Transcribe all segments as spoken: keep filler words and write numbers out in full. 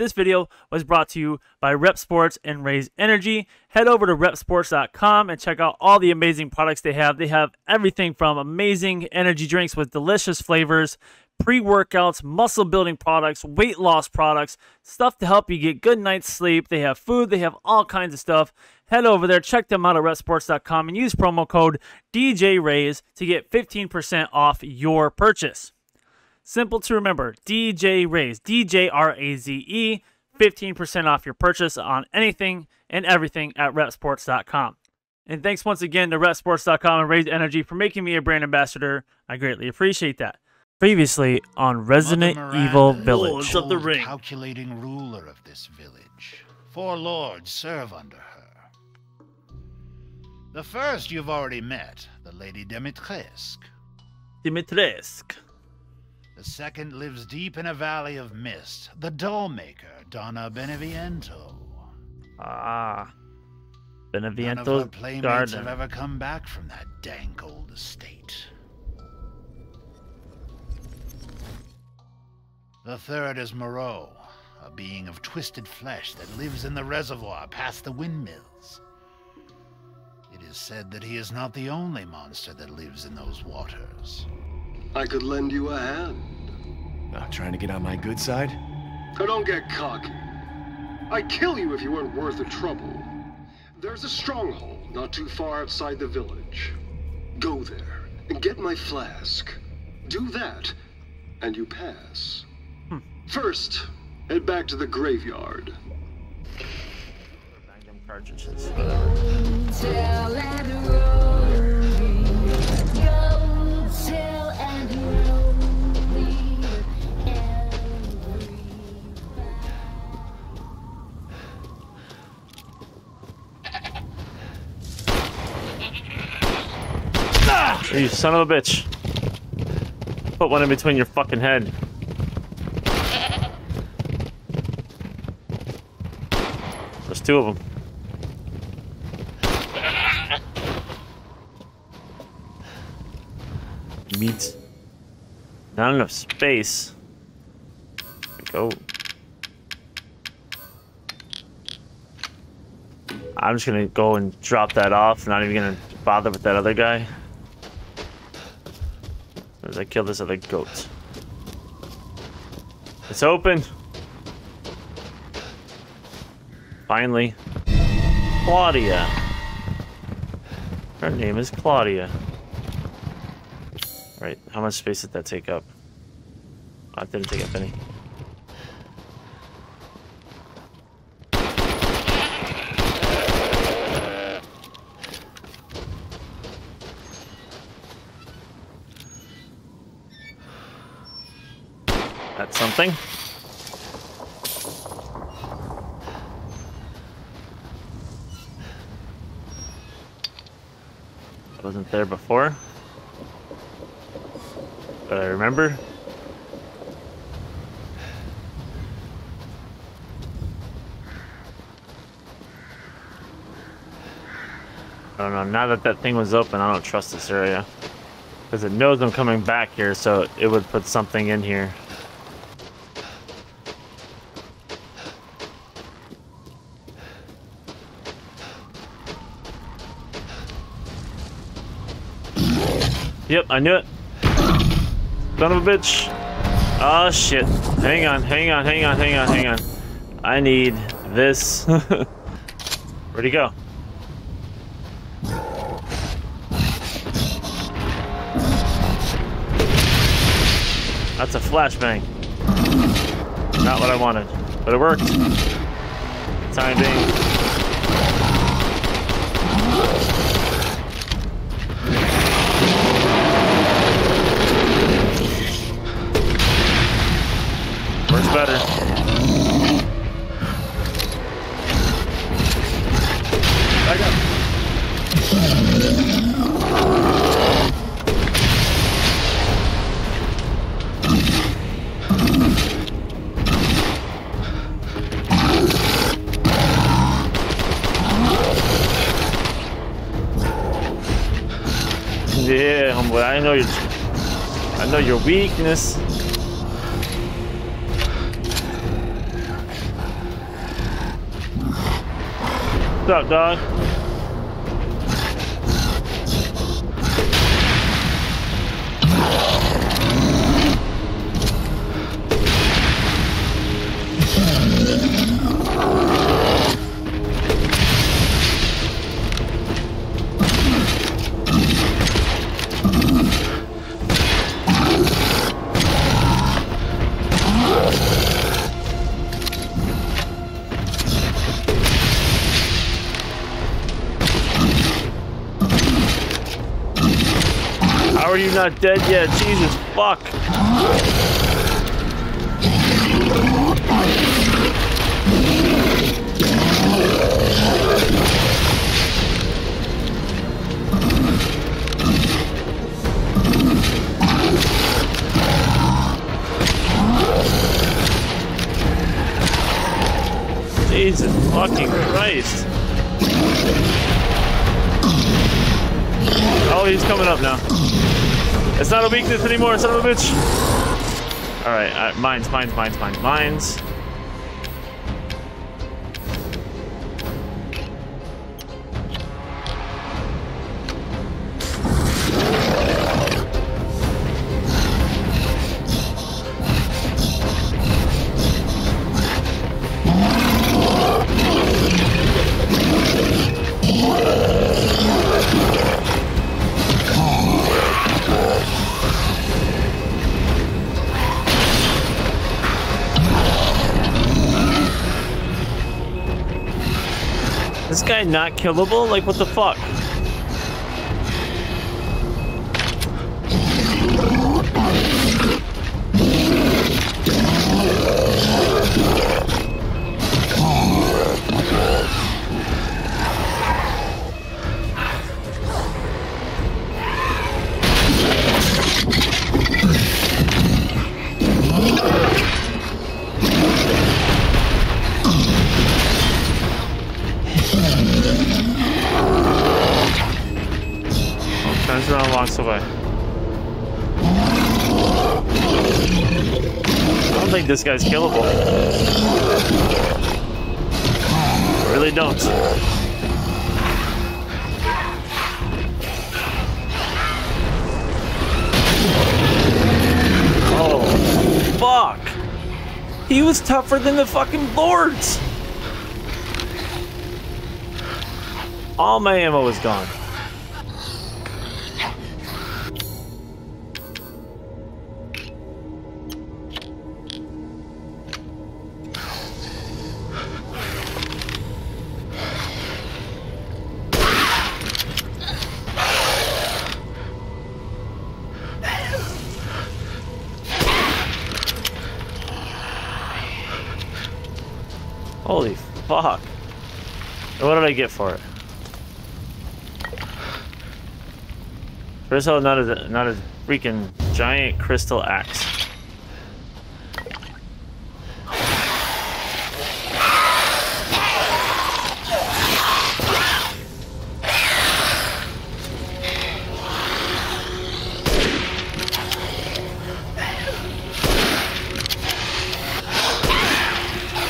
This video was brought to you by Rep Sports and Raze Energy. Head over to rep sports dot com and check out all the amazing products they have. They have everything from amazing energy drinks with delicious flavors, pre-workouts, muscle building products, weight loss products, stuff to help you get good night's sleep. They have food. They have all kinds of stuff. Head over there, check them out at rep sports dot com and use promo code D J Raze to get fifteen percent off your purchase. Simple to remember, D J Raze, D J R A Z E, fifteen percent off your purchase on anything and everything at rep sports dot com. And thanks once again to rep sports dot com and Raze Energy for making me a brand ambassador. I greatly appreciate that. Previously on Resident Evil Village. Lords of the Ring. Calculating ruler of this village. Four lords serve under her. The first you've already met, the Lady Dimitrescu. Dimitrescu. The second lives deep in a valley of mist, the dollmaker, Donna Beneviento. Ah. Beneviento's None of her playmates garden. have ever come back from that dank old estate. The third is Moreau, a being of twisted flesh that lives in the reservoir past the windmills. It is said that he is not the only monster that lives in those waters. I could lend you a hand. Not trying to get on my good side? So don't get cocky. I'd kill you if you weren't worth the trouble. There's a stronghold not too far outside the village. Go there and get my flask. Do that, and you pass. First, head back to the graveyard. Magnum cartridges. You son of a bitch. Put one in between your fucking head. There's two of them. Meat. Not enough space. Go. I'm just gonna go and drop that off. Not even gonna bother with that other guy. As I kill this other goat. It's open. Finally, Claudia. Her name is Claudia. All right, how much space did that take up? Oh, it didn't take up any. That's something. Wasn't there before, but I remember. I don't know, now that that thing was open, I don't trust this area because it knows I'm coming back here, so it would put something in here. Yep, I knew it. Son of a bitch. Oh shit. Hang on, hang on, hang on, hang on, hang on. I need this. Where'd he go? That's a flashbang. Not what I wanted, but it worked. Time being. Better. Back up. Yeah, homeboy, I know your I know your weakness. up, dog? How are you not dead yet? Jesus fuck! Jesus fucking Christ! Oh, he's coming up now. It's not a weakness anymore, son of a bitch! Alright, uh, mines, mines, mines, mines, mines. This guy not killable? Like, what the fuck? Away. I don't think this guy's killable. I really don't. Oh, fuck! He was tougher than the fucking lords! All my ammo is gone. Holy fuck. And what did I get for it? First of all, not a, not a freaking giant crystal axe.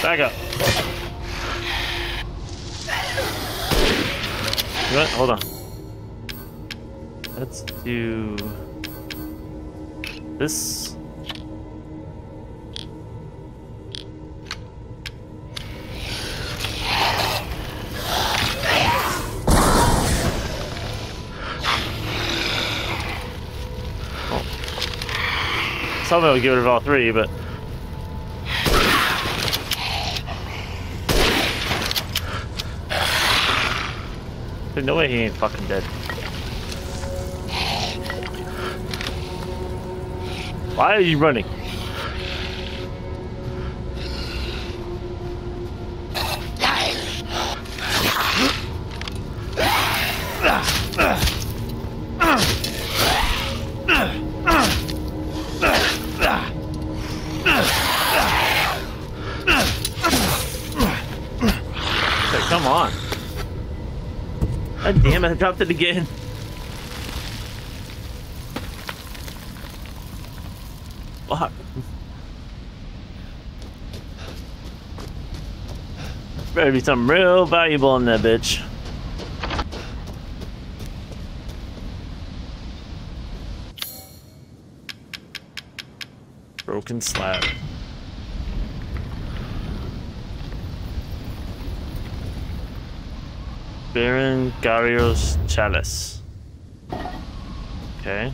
Back up. What? Hold on. Let's do this. Oh. Somebody would get rid of all three, but. There's no way he ain't fucking dead. Why are you running? Hey, come on. God damn it, I dropped it again. Fuck. Better be something real valuable in that bitch. Broken slab. Baron Garios Chalice. Okay.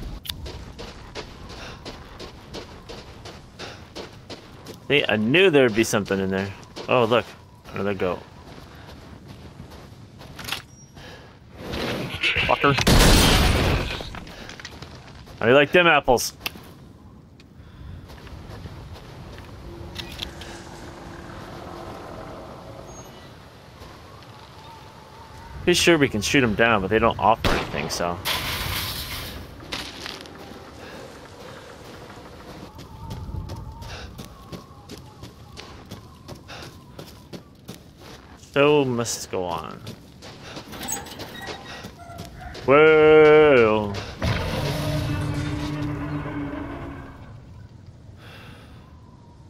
See, I knew there'd be something in there. Oh, look. Another goat. Fucker. How do you like them apples? Pretty sure we can shoot them down, but they don't offer anything, so... So must go on. Whoa!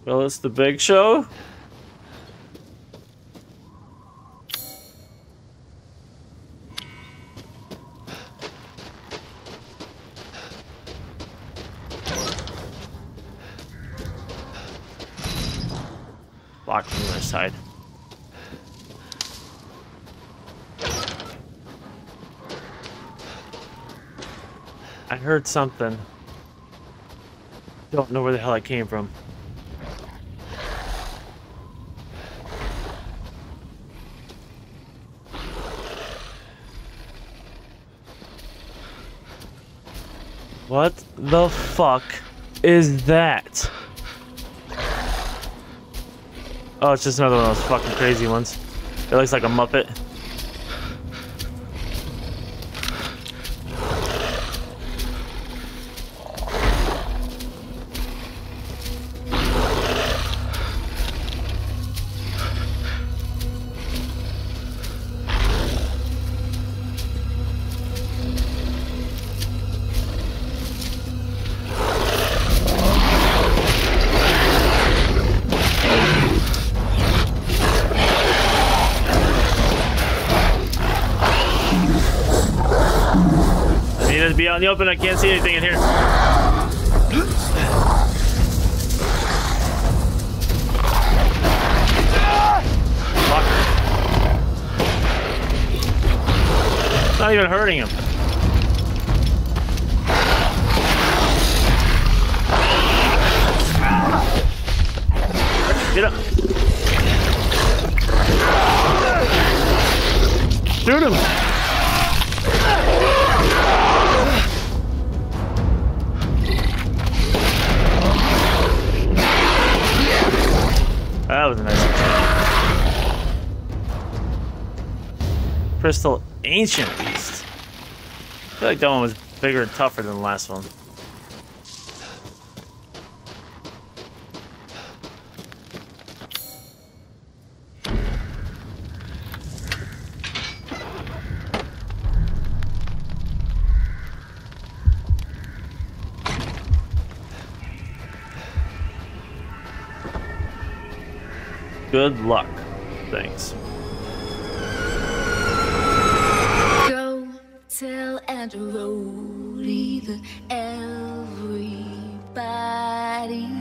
Well, it's the big show. Blocked from the other side. I heard something. Don't know where the hell I came from. What the fuck is that? Oh, it's just another one of those fucking crazy ones. It looks like a Muppet. Be out in the open, I can't see anything in here. Fuck. It's not even hurting him. Get up. Shoot him. That was a nice one. Crystal Ancient Beast. I feel like that one was bigger and tougher than the last one. Good luck. Thanks. Go tell Aunt Rhody that everybody